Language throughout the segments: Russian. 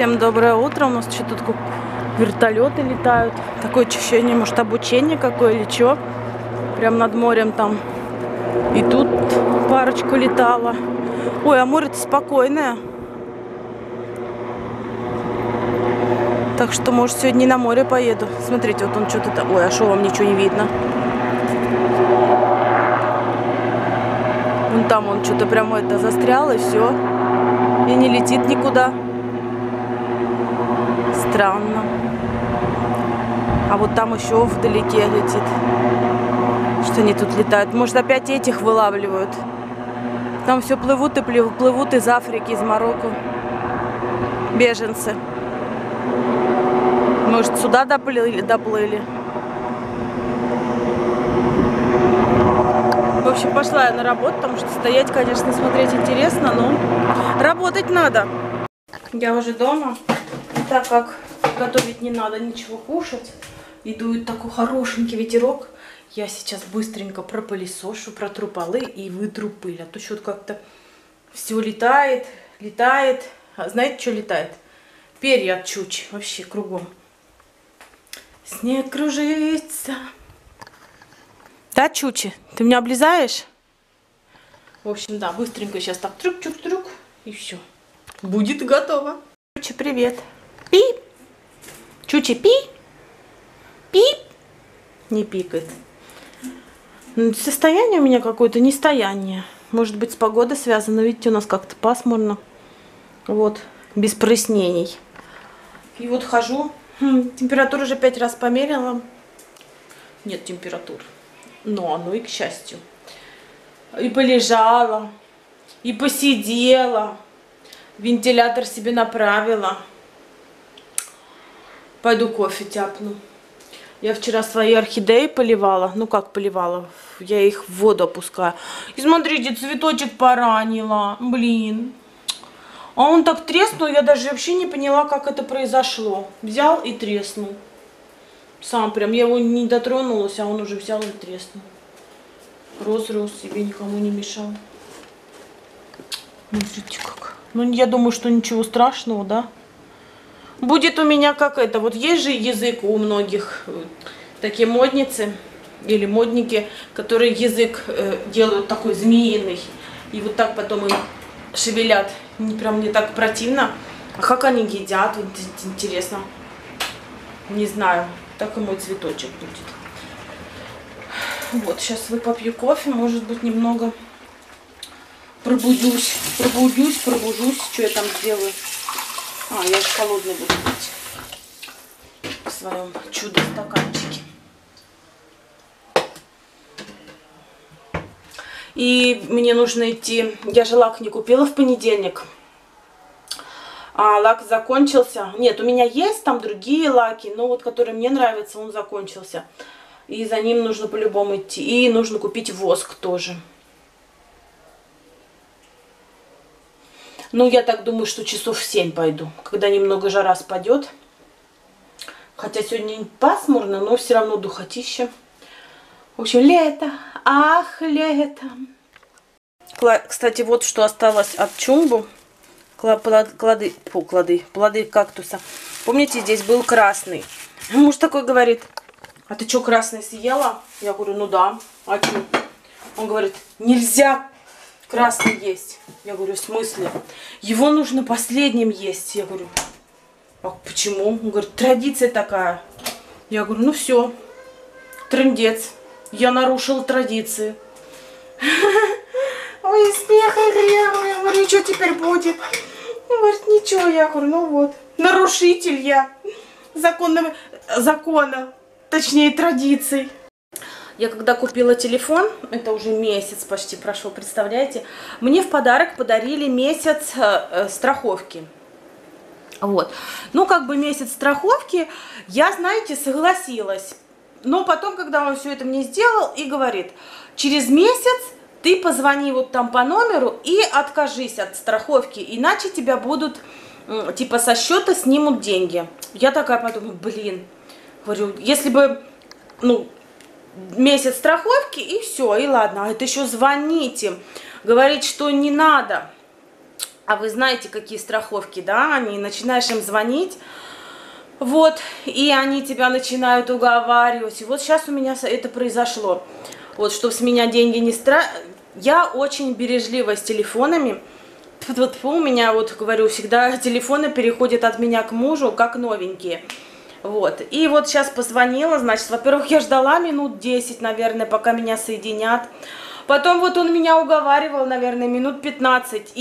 Всем доброе утро. У нас что-то тут вертолеты летают. Такое ощущение, может, обучение какое или что. Прям над морем там. И тут парочку летала. Ой, а море-то спокойное. Так что, может, сегодня на море поеду. Смотрите, вот он что-то там. Ой, а что, вам ничего не видно? Вон там он что-то прямо застрял, и все. И не летит никуда. Странно. А вот там еще вдалеке летит. Что они тут летают? Может, опять этих вылавливают? Там все плывут и плывут из Африки, из Марокко. Беженцы. Может, сюда доплыли? В общем, пошла я на работу, потому что стоять, конечно, смотреть интересно, но работать надо. Я уже дома. Так как готовить не надо, ничего кушать, и дует такой хорошенький ветерок, я сейчас быстренько пропылесошу, протру полы и вытру пыль. А то что-то как-то все летает. А знаете, что летает? Перья от чуч вообще кругом. Снег кружится. Да, чучи, ты меня облизаешь? В общем, да, быстренько сейчас так трюк-трюк-трюк, и все. Будет готово. Чучи, привет. Пип. Чучи, пип. Пип. Не пикает. Ну, состояние у меня какое-то нестояние. Может быть, с погодой связано. Видите, у нас как-то пасмурно. Вот, без прояснений. И вот хожу. Температуру уже 5 раз померила. Нет температур. Но оно и к счастью. И полежала. И посидела. Вентилятор себе направила. Пойду кофе тяпну. Я вчера свои орхидеи поливала. Ну как поливала? Я их в воду опускаю. И смотрите, цветочек поранила. Блин. А он так треснул, я даже вообще не поняла, как это произошло. Взял и треснул. Сам прям, я его не дотронулась, а он уже взял и треснул. Рос себе, никому не мешал. Смотрите как. Ну, я думаю, что ничего страшного, да? Будет у меня как это. Вот есть же язык у многих, такие модницы или модники, которые язык делают такой змеиный. И вот так потом им шевелят. Прям мне так противно. А как они едят, вот интересно. Не знаю. Так и мой цветочек будет. Вот, сейчас попью кофе. Может быть, немного пробужусь. Что я там сделаю? А, я же холодный буду пить. В своем чудо-стаканчике. И мне нужно идти. Я же лак не купила в понедельник. А лак закончился. Нет, у меня есть там другие лаки, но вот который мне нравится, он закончился. И за ним нужно по-любому идти. И нужно купить воск тоже. Ну, я так думаю, что часов в 7 пойду, когда немного жара спадет. Хотя сегодня пасмурно, но все равно духотища. В общем, лето. Ах, лето. Кстати, вот что осталось от чумбу. Плоды кактуса. Помните, здесь был красный. Муж такой говорит: а ты что, красный съела? Я говорю: ну да. А что? Он говорит: нельзя красный есть. Я говорю: в смысле? Его нужно последним есть. Я говорю: а почему? Он говорит: традиция такая. Я говорю: ну все, трындец. Я нарушил традиции. Ой, смех и грех. Я говорю: что теперь будет? Он говорит: ничего. Я говорю: ну вот, нарушитель я закона, точнее традиций. Я когда купила телефон, это уже месяц почти прошел, представляете? Мне в подарок подарили месяц страховки. Вот. Ну, как бы месяц страховки, я, знаете, согласилась. Но потом, когда он все это мне сделал и говорит: через месяц ты позвони вот там по номеру и откажись от страховки, иначе тебя будут, типа, со счета снимут деньги. Я такая подумала: блин, говорю, если бы, ну, месяц страховки и все, и ладно. А это еще звонить им, говорить, что не надо. А вы знаете, какие страховки, да? Они начинаешь им звонить, вот, и они тебя начинают уговаривать. И вот сейчас у меня это произошло. Вот, чтобы с меня деньги не стра... Я очень бережлива с телефонами. У меня, вот говорю, всегда телефоны переходят от меня к мужу, как новенькие. Вот, и вот сейчас позвонила, значит, во-первых, я ждала минут 10, наверное, пока меня соединят. Потом вот он меня уговаривал, наверное, минут 15.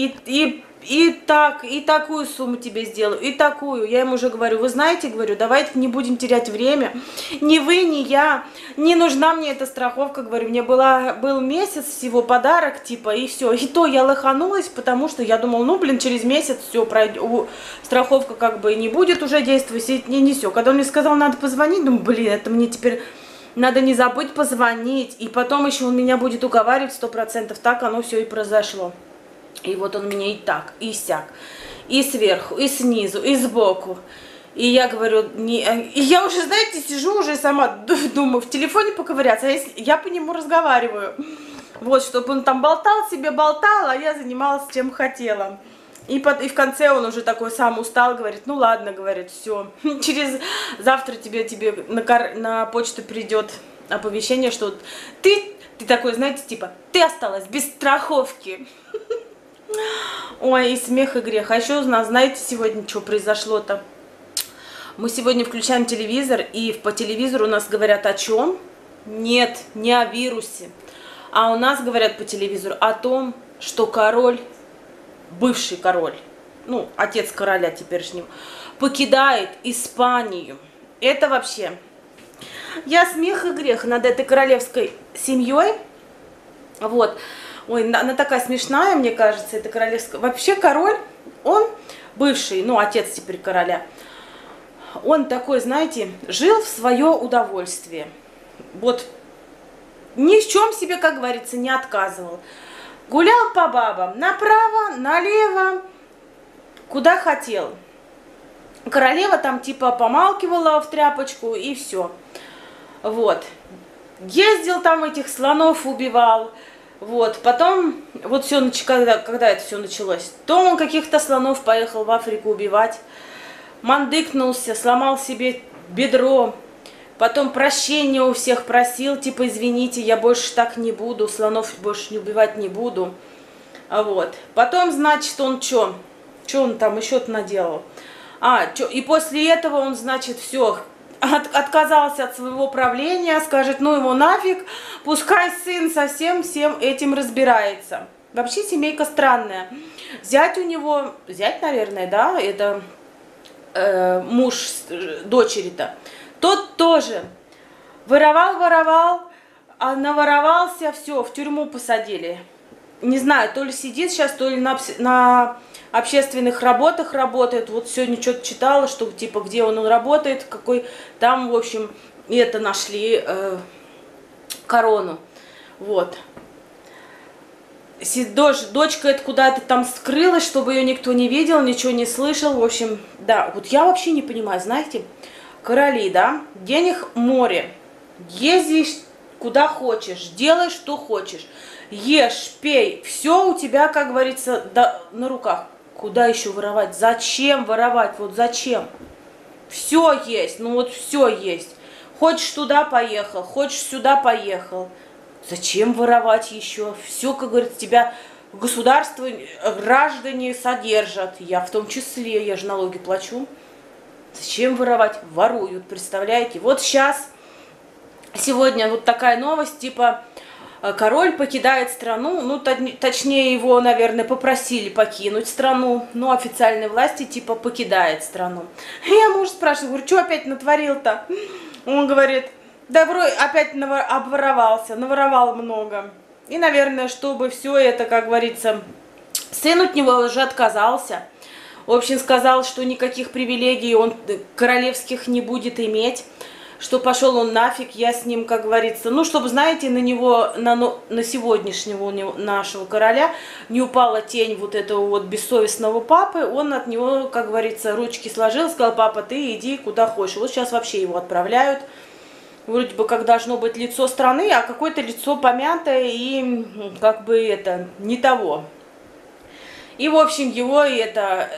И такую сумму тебе сделаю, и такую. Я ему уже говорю, вы знаете, говорю, давайте не будем терять время. Ни вы, ни я, не нужна мне эта страховка, говорю. Мне был месяц всего подарок, типа, и все. И то я лоханулась, потому что я думала, ну, блин, через месяц все пройдет, страховка как бы не будет уже действовать, и не все. Когда он мне сказал, надо позвонить, думаю, блин, это мне теперь... Надо не забыть позвонить, и потом еще он меня будет уговаривать 100%. Так оно все и произошло. И вот он меня и так, и сяк, и сверху, и снизу, и сбоку. И я говорю, не... и я уже, знаете, сижу уже сама, думаю, в телефоне поковыряться, а если... я по нему разговариваю. Вот, чтобы он там болтал, себе болтал, а я занималась чем хотела. И в конце он уже такой сам устал, говорит, ну ладно, говорит, все, через завтра тебе на почту придет оповещение, что ты такой, знаете, типа, ты осталась без страховки. Ой, и смех, и грех. А еще у нас, знаете, сегодня что произошло-то? Мы сегодня включаем телевизор, и по телевизору у нас говорят о чем? Нет, не о вирусе. А у нас говорят по телевизору о том, что король... Бывший король, ну, отец короля теперешнего, покидает Испанию. Это вообще... Я смех и грех над этой королевской семьей. Вот. Ой, она такая смешная, мне кажется, эта королевская... Вообще король, он бывший, ну, отец теперь короля. Он такой, знаете, жил в свое удовольствие. Вот. Ни в чем себе, как говорится, не отказывал. Гулял по бабам, направо, налево, куда хотел. Королева там типа помалкивала в тряпочку и все. Вот. Ездил там, этих слонов убивал. Вот. Потом, вот все, когда это все началось, то он каких-то слонов поехал в Африку убивать. Мандыкнулся, сломал себе бедро. Потом прощения у всех просил, типа, извините, я больше так не буду, слонов больше не убивать не буду. Вот. Потом, значит, он что? Что он там еще-то наделал? И после этого он, значит, все, отказался от своего правления, скажет, ну его нафиг, пускай сын со всем этим разбирается. Вообще семейка странная. Зять у него, зять, наверное, да, это муж дочери-то. Тот тоже воровал, а наворовался, все, в тюрьму посадили. Не знаю, то ли сидит сейчас, то ли на общественных работах работает. Вот сегодня что-то читала, что типа где он работает, какой там, в общем, и это нашли корону. Вот. Дочка это куда-то там скрылась, чтобы ее никто не видел, ничего не слышал. В общем, да, вот я вообще не понимаю, знаете... Короли, да? Денег море. Ездишь куда хочешь, делай что хочешь. Ешь, пей. Все у тебя, как говорится, на руках. Куда еще воровать? Зачем воровать? Вот зачем? Все есть. Ну вот все есть. Хочешь туда поехал, хочешь сюда поехал. Зачем воровать еще? Все, как говорится, тебя государство, граждане содержат. Я в том числе, я же налоги плачу. Зачем воровать? Воруют, представляете? Вот сейчас, сегодня вот такая новость, типа, король покидает страну, ну, точнее, его, наверное, попросили покинуть страну, но официальные власти, типа, покидает страну. Я мужа спрашиваю, говорю, что опять натворил-то? Он говорит, да вроде опять обворовался, наворовал много. И, наверное, чтобы все это, как говорится, сын от него уже отказался. В общем, сказал, что никаких привилегий он королевских не будет иметь, что пошел он нафиг, я с ним, как говорится, ну, чтобы, знаете, на него, на сегодняшнего нашего короля не упала тень вот этого вот бессовестного папы, он от него, как говорится, ручки сложил, сказал, папа, ты иди куда хочешь. Вот сейчас вообще его отправляют, вроде бы как должно быть лицо страны, а какое-то лицо помятое и как бы это, не того. И, в общем, его это...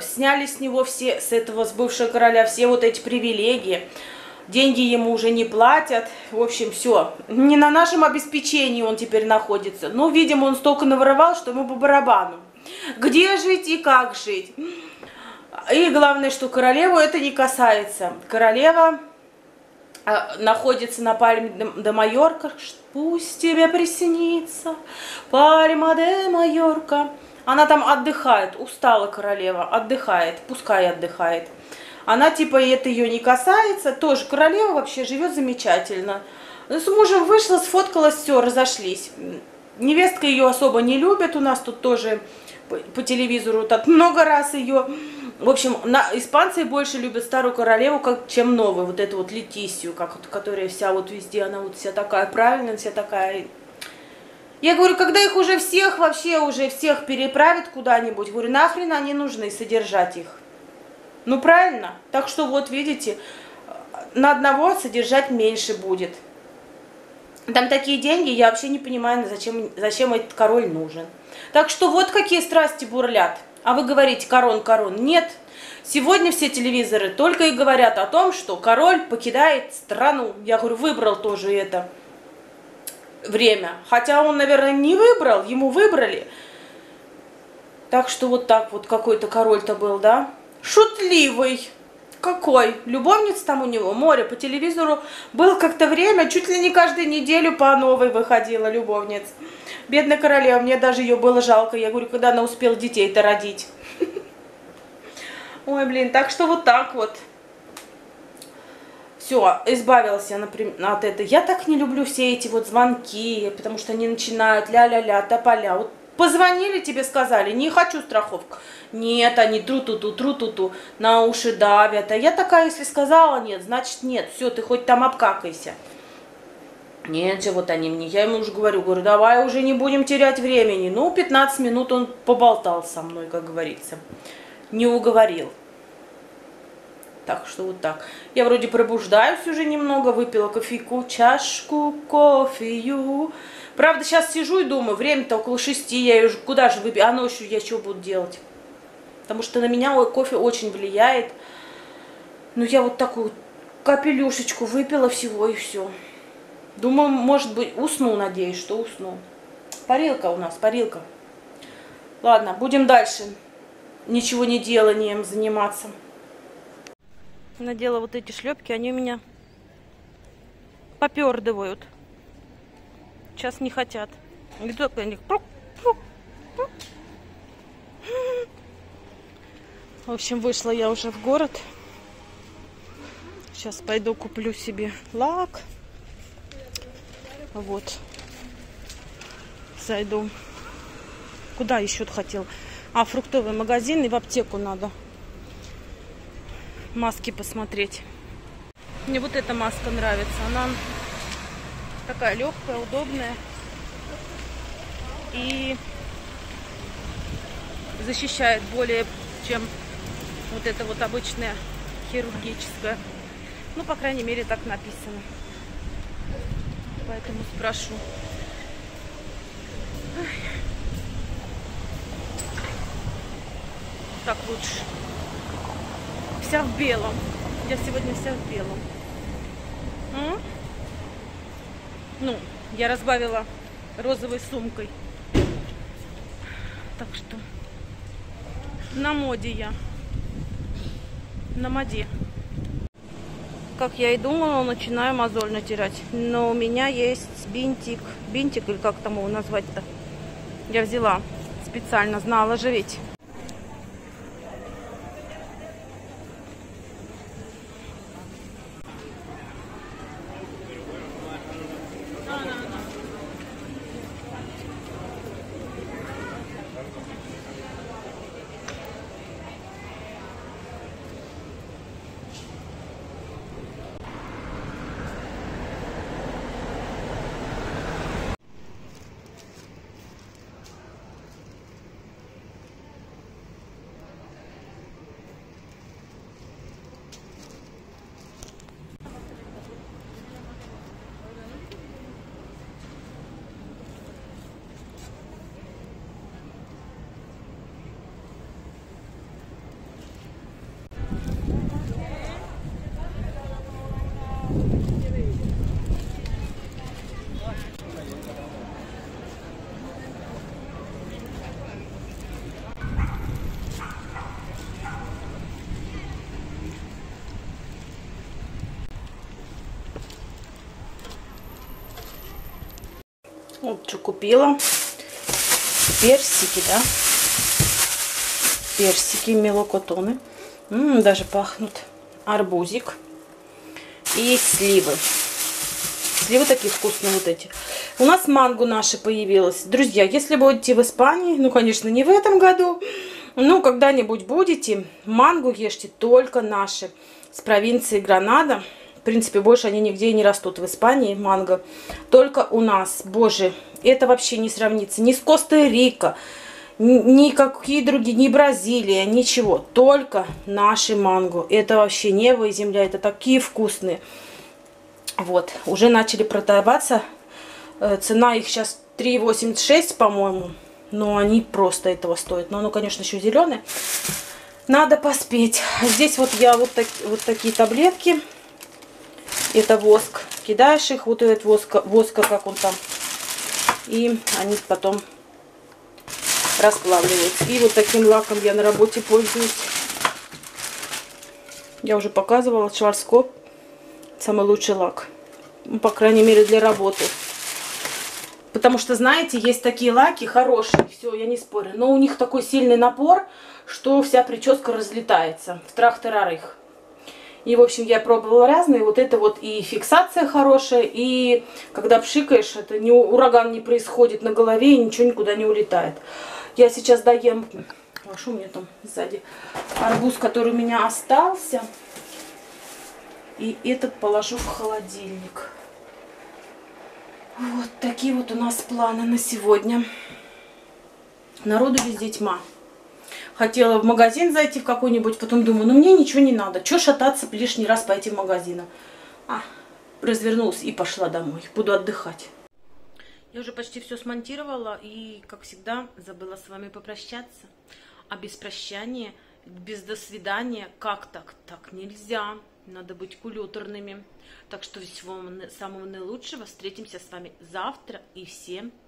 сняли с него все, с бывшего короля, все вот эти привилегии. Деньги ему уже не платят. В общем, все. Не на нашем обеспечении он теперь находится. Ну, видимо, он столько наворовал, что ему по барабану. Где жить и как жить? И главное, что королеву это не касается. Королева находится на Пальме де Майорка. Пусть тебе приснится Пальма де Майорка. Она там отдыхает. Устала королева. Отдыхает. Пускай отдыхает. Она типа, это ее не касается. Тоже королева вообще живет замечательно. С мужем вышла, сфоткалась, все, разошлись. Невестка ее особо не любит. У нас тут тоже по телевизору так много раз ее... В общем, испанцы больше любят старую королеву, чем новую. Вот эту вот Летисию, которая вся вот везде, она вот вся такая правильная, вся такая... Я говорю, когда их уже всех, вообще уже всех переправят куда-нибудь, говорю, нахрен они нужны, содержать их. Ну, правильно? Так что вот, видите, на одного содержать меньше будет. Там такие деньги, я вообще не понимаю, зачем этот король нужен. Так что вот какие страсти бурлят. А вы говорите, корон, корон. Нет. Сегодня все телевизоры только и говорят о том, что король покидает страну. Я говорю, выбрал тоже это время. Хотя он, наверное, не выбрал, ему выбрали. Так что вот так вот какой-то король-то был, да? Шутливый. Какой? Любовниц там у него море. По телевизору было как-то время, чуть ли не каждую неделю по новой выходила любовниц. Бедная королева, мне даже ее было жалко. Я говорю, когда она успела детей-то родить. Ой, блин, так что вот так вот. Все, избавилась я, например, от этого. Я так не люблю все эти вот звонки, потому что они начинают ля-ля-ля, тополя. Вот позвонили тебе, сказали, не хочу страховку. Нет, они тру-ту-ту, тру-ту-ту, на уши давят. А я такая, если сказала нет, значит нет. Все, ты хоть там обкакайся. Нет же, вот они мне. Я ему уже говорю, давай уже не будем терять времени. Ну, 15 минут он поболтал со мной, как говорится. Не уговорил. Так что вот так. Я вроде пробуждаюсь уже немного, выпила кофейку, чашку кофею. Правда, сейчас сижу и думаю, время-то около 6, я ее куда же выпью, а ночью я что буду делать? Потому что на меня кофе очень влияет. Ну, я вот такую капелюшечку выпила всего и все. Думаю, может быть, усну, надеюсь, что усну. Парилка у нас, парилка. Ладно, будем дальше ничего не деланием заниматься. Надела вот эти шлепки, они у меня попердывают. Сейчас не хотят. Где-то они... В общем, вышла я уже в город. Сейчас пойду куплю себе лак. Вот. Зайду. Куда еще хотел? А, фруктовый магазин и в аптеку надо. Маски посмотреть. Мне вот эта маска нравится. Она такая легкая, удобная. И защищает более, чем вот эта вот обычная хирургическая. Ну, по крайней мере, так написано. Поэтому спрошу. Так лучше. Вся в белом. Я сегодня вся в белом. Ну, я разбавила розовой сумкой. Так что на моде я. На моде. Как я и думала, начинаю мозоль натирать. Но у меня есть бинтик. Бинтик, или как там его назвать-то? Я взяла специально, знала же ведь. Вот что купила. Персики, да? Персики мелокотоны. Даже пахнут. Арбузик. И сливы. Сливы такие вкусные вот эти. У нас манго наше появилось. Друзья, если будете в Испании, ну, конечно, не в этом году, ну, когда-нибудь будете, манго ешьте только наши. С провинции Гранада. В принципе, больше они нигде не растут в Испании, манго. Только у нас. Боже, это вообще не сравнится. Ни с Коста-Рика, никакие другие, ни Бразилия, ничего. Только наши манго. Это вообще небо и земля. Это такие вкусные. Вот. Уже начали продаваться. Цена их сейчас 3,86, по-моему. Но они просто этого стоят. Но оно, конечно, еще зеленое. Надо поспеть. Здесь вот я вот такие таблетки. Это воск. Кидаешь их, вот этот воска, как он там. И они потом расплавливаются. И вот таким лаком я на работе пользуюсь. Я уже показывала, Schwarzkopf. Самый лучший лак. Ну, по крайней мере, для работы. Потому что, знаете, есть такие лаки хорошие, все, я не спорю. Но у них такой сильный напор, что вся прическа разлетается в трах-тарарых. И, в общем, я пробовала разные. Вот это вот и фиксация хорошая, и когда пшикаешь, это не, ураган не происходит на голове, и ничего никуда не улетает. Я сейчас доем... А что у меня там сзади? Арбуз, который у меня остался. И этот положу в холодильник. Вот такие вот у нас планы на сегодня. Народу везде тьма. Хотела в магазин зайти в какой-нибудь, потом думаю, ну мне ничего не надо. Чего шататься лишний раз по этим магазинам? Развернулась и пошла домой. Буду отдыхать. Я уже почти все смонтировала и, как всегда, забыла с вами попрощаться. А без прощания, без до свидания, как так? Так нельзя. Надо быть культурными. Так что всего самого наилучшего. Встретимся с вами завтра. И всем пока.